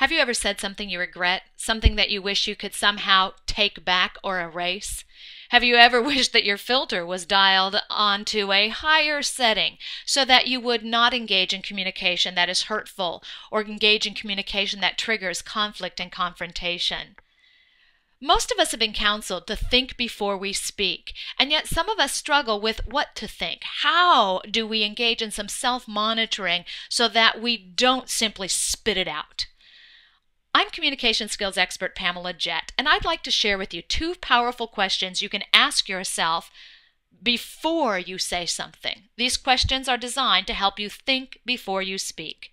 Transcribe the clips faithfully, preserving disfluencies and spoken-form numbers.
Have you ever said something you regret, something that you wish you could somehow take back or erase? Have you ever wished that your filter was dialed onto a higher setting so that you would not engage in communication that is hurtful or engage in communication that triggers conflict and confrontation? Most of us have been counseled to think before we speak, and yet some of us struggle with what to think. How do we engage in some self-monitoring so that we don't simply spit it out? I'm communication skills expert Pamela Jett, and I'd like to share with you two powerful questions you can ask yourself before you say something. These questions are designed to help you think before you speak.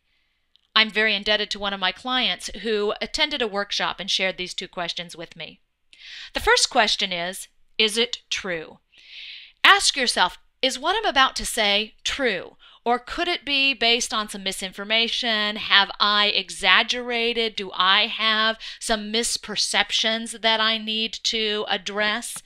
I'm very indebted to one of my clients who attended a workshop and shared these two questions with me. The first question is, is it true? Ask yourself, is what I'm about to say true? Or could it be based on some misinformation? Have I exaggerated? Do I have some misperceptions that I need to address?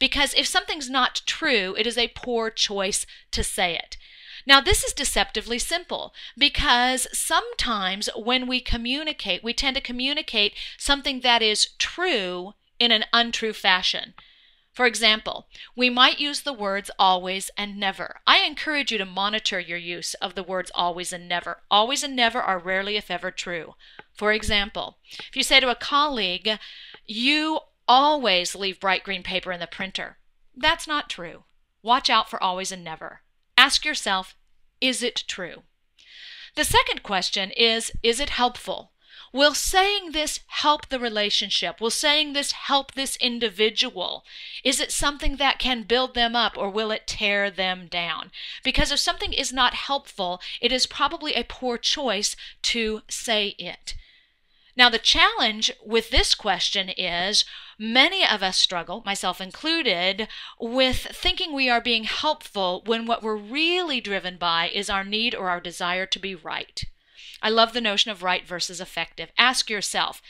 Because if something's not true, it is a poor choice to say it. Now, this is deceptively simple because sometimes when we communicate, we tend to communicate something that is true in an untrue fashion. For example, we might use the words always and never. I encourage you to monitor your use of the words always and never. Always and never are rarely, if ever, true. For example, if you say to a colleague, "You always leave bright green paper in the printer," that's not true. Watch out for always and never. Ask yourself, is it true? The second question is, is it helpful? Will saying this help the relationship? Will saying this help this individual? Is it something that can build them up, or will it tear them down? Because if something is not helpful, it is probably a poor choice to say it. Now, the challenge with this question is many of us struggle, myself included, with thinking we are being helpful when what we're really driven by is our need or our desire to be right. I love the notion of right versus effective. Ask yourself,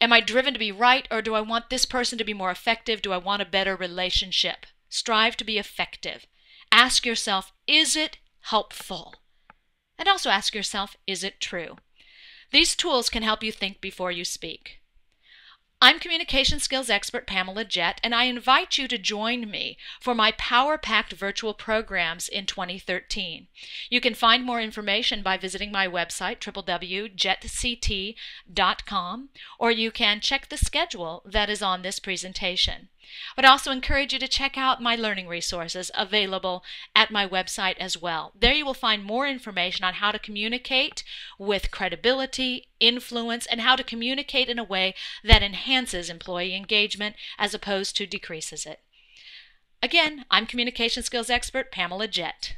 am I driven to be right, or do I want this person to be more effective? Do I want a better relationship? Strive to be effective. Ask yourself, is it helpful? And also ask yourself, is it true? These tools can help you think before you speak. I'm communication skills expert Pamela Jett, and I invite you to join me for my power-packed virtual programs in twenty thirteen. You can find more information by visiting my website, w w w dot jett c t dot com, or you can check the schedule that is on this presentation. But I also encourage you to check out my learning resources available at my website as well. There you will find more information on how to communicate with credibility, influence, and how to communicate in a way that enhances employee engagement as opposed to decreases it. Again, I'm communication skills expert Pamela Jett.